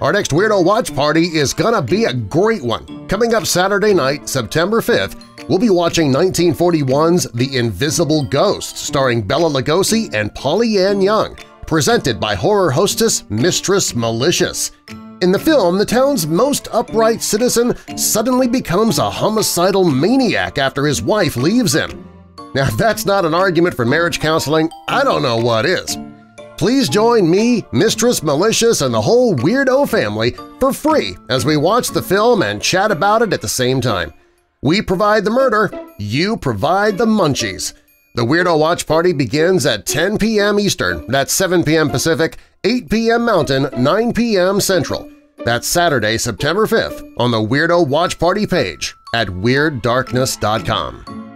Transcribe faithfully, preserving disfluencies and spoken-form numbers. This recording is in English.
Our next Weirdo Watch Party is gonna be a great one. Coming up Saturday night, September fifth, we'll be watching nineteen forty-one's The Invisible Ghost, starring Bela Lugosi and Polly Ann Young, presented by horror hostess Mistress Malicious. In the film, the town's most upright citizen suddenly becomes a homicidal maniac after his wife leaves him. Now, if that's not an argument for marriage counseling, I don't know what is. Please join me, Mistress Malicious, and the whole Weirdo family for free as we watch the film and chat about it at the same time. We provide the murder, you provide the munchies. The Weirdo Watch Party begins at ten p m Eastern, that's seven p m Pacific, eight p m Mountain, nine p m Central. That's Saturday, September fifth, on the Weirdo Watch Party page at Weird Darkness dot com.